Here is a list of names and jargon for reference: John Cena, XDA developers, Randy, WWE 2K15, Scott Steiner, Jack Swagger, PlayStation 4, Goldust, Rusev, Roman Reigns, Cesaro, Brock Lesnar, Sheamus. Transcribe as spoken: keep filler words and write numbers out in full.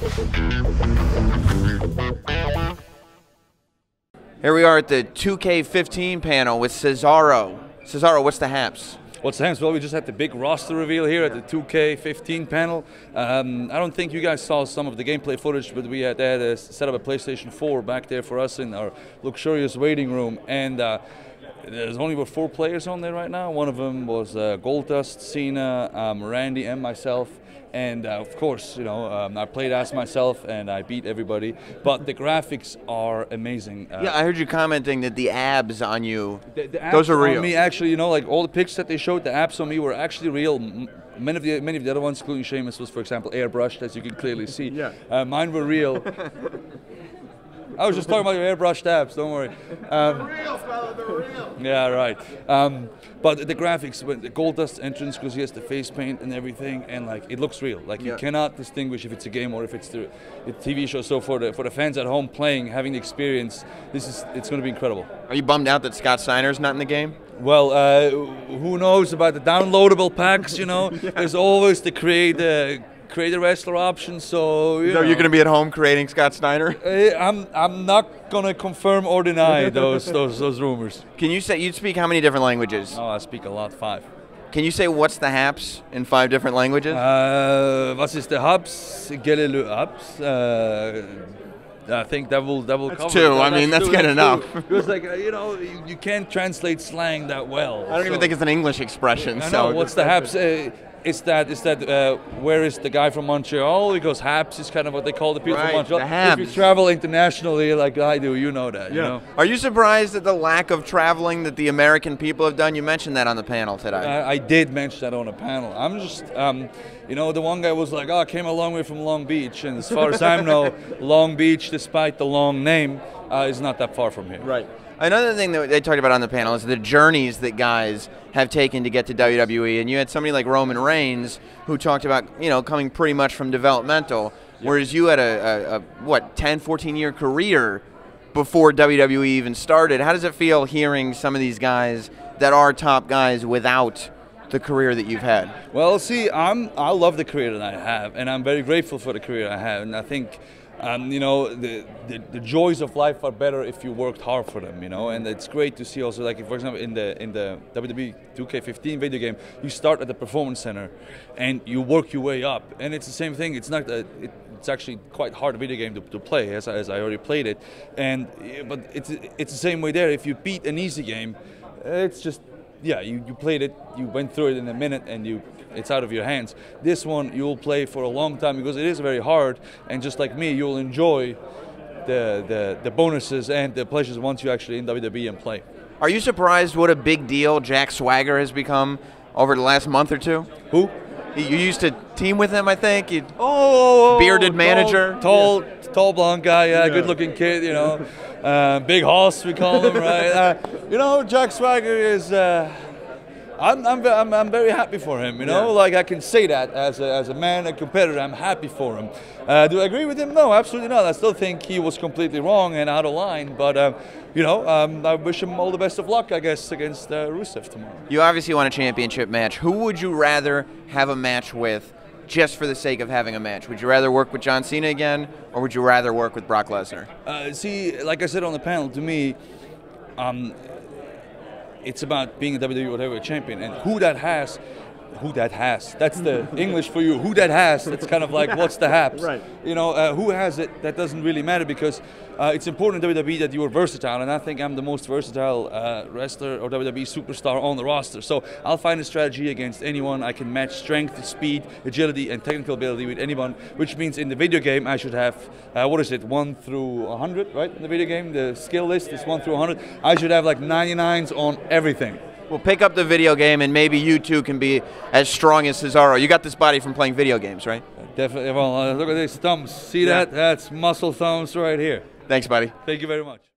Here we are at the two K fifteen panel with Cesaro. Cesaro, what's the haps? What's the haps? Well, we just had the big roster reveal here at the two K fifteen panel. Um, I don't think you guys saw some of the gameplay footage, but we had, had uh, set up a PlayStation four back there for us in our luxurious waiting room. And uh, there's only about four players on there right now. One of them was uh, Goldust, Cena, um, Randy, and myself. And uh, of course, you know, um, I played as myself and I beat everybody. But the graphics are amazing. Uh, yeah, I heard you commenting that the abs on you, the, the abs those are real. On me, actually, you know, like all the pics that they showed, the abs on me were actually real. Many of the many of the other ones, including Sheamus, was, for example, airbrushed, as you can clearly see. Yeah. Uh, mine were real. I was just talking about your airbrushed abs, don't worry. Um, they're real, fella, they're real. Yeah, right. Um, but the graphics, when the Goldust entrance, because he has the face paint and everything, and like it looks real. Like yeah. You cannot distinguish if it's a game or if it's the, the T V show. So for the for the fans at home playing, having the experience, this is it's going to be incredible. Are you bummed out that Scott Steiner is not in the game? Well, uh, who knows about the downloadable packs? You know, yeah. There's always the create. Uh, create a wrestler option, so you so know. You're gonna be at home creating Scott Steiner? I'm I'm not gonna confirm or deny those those those rumors. Can you say you speak how many different languages? Oh, I speak a lot, five. Can you say what's the haps in five different languages? Uh, was ist der haps? Gelle le haps? Uh, I think that will that will that's cover two. It. That, I mean, that's, that's good, good enough. It was like you know you, you can't translate slang that well. I don't so. even think it's an English expression. I know, so what's the haps? Uh, Is that, is that uh, where is the guy from Montreal? He goes, haps is kind of what they call the people right, from Montreal. The haps. If you travel internationally like I do, you know that. Yeah. You know? Are you surprised at the lack of traveling that the American people have done? You mentioned that on the panel today. I, I did mention that on a panel. I'm just, um, you know, the one guy was like, oh, I came a long way from Long Beach. And as far as I know, Long Beach, despite the long name, uh, is not that far from here. Right. Another thing that they talked about on the panel is the journeys that guys have taken to get to W W E, and you had somebody like Roman Reigns who talked about, you know, coming pretty much from developmental, yep. Whereas you had a, a, a what, ten, fourteen year career before W W E even started. How does it feel hearing some of these guys that are top guys without the career that you've had? Well, see, I'm, I love the career that I have, and I'm very grateful for the career I have, and I think Um, you know, the, the the joys of life are better if you worked hard for them, you know, and it's great to see also, like, if, for example, in the in the W W E two K fifteen video game, you start at the performance center and you work your way up, and it's the same thing. It's not a, it, it's actually quite hard video game to, to play, as, as I already played it, and but it's it's the same way there. If you beat an easy game, it's just yeah, you, you played it, you went through it in a minute, and you it's out of your hands. This one you'll play for a long time because it is very hard, and just like me, you'll enjoy the, the, the bonuses and the pleasures once you actually in W W E and play. Are you surprised what a big deal Jack Swagger has become over the last month or two? Who? You used to team with him, I think. You'd oh, bearded manager, tall, yeah. tall blonde guy, yeah, yeah. Good-looking kid, you know, uh, big hoss we call him, right? Uh, you know, Jack Swagger is. Uh, I'm, I'm, I'm, I'm very happy for him, you know. Yeah. Like I can say that as a, as a man, a competitor, I'm happy for him. Uh, do I agree with him? No, absolutely not. I still think he was completely wrong and out of line. But um, you know, um, I wish him all the best of luck, I guess, against uh, Rusev tomorrow. You obviously want a championship match. Who would you rather have a match with, just for the sake of having a match? Would you rather work with John Cena again, or would you rather work with Brock Lesnar? Uh, see, like I said on the panel, to me. Um, It's about being a W W E whatever champion, and who that has, who that has. That's the English for you. Who that has? That's kind of like what's the haps. Right. You know, uh, who has it? That doesn't really matter because uh, it's important in W W E that you are versatile, and I think I'm the most versatile uh, wrestler or W W E superstar on the roster. So I'll find a strategy against anyone. I can match strength, speed, agility, and technical ability with anyone. Which means in the video game I should have uh, what is it, one through a hundred, right? In the video game, the skill list is one through a hundred. I should have like ninety-nines on everything. Well, pick up the video game, and maybe you too can be as strong as Cesaro. You got this body from playing video games, right? Definitely. Well, uh, look at these thumbs. See yeah. that? That's muscle thumbs right here. Thanks, buddy. Thank you very much.